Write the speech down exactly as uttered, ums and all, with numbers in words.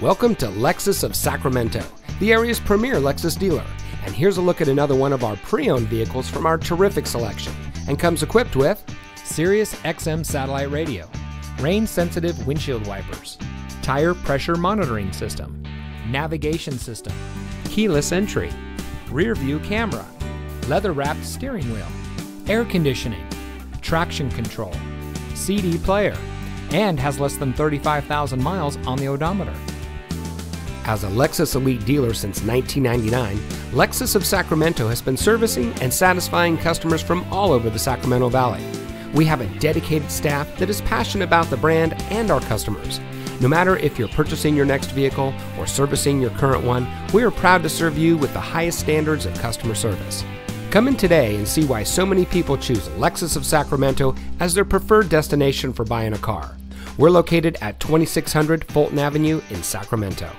Welcome to Lexus of Sacramento, the area's premier Lexus dealer. And here's a look at another one of our pre-owned vehicles from our terrific selection, and comes equipped with Sirius X M satellite radio, rain-sensitive windshield wipers, tire pressure monitoring system, navigation system, keyless entry, rear view camera, leather-wrapped steering wheel, air conditioning, traction control, C D player, and has less than thirty-five thousand miles on the odometer. As a Lexus Elite dealer since nineteen ninety-nine, Lexus of Sacramento has been servicing and satisfying customers from all over the Sacramento Valley. We have a dedicated staff that is passionate about the brand and our customers. No matter if you're purchasing your next vehicle or servicing your current one, we are proud to serve you with the highest standards of customer service. Come in today and see why so many people choose Lexus of Sacramento as their preferred destination for buying a car. We're located at twenty-six hundred Fulton Avenue in Sacramento.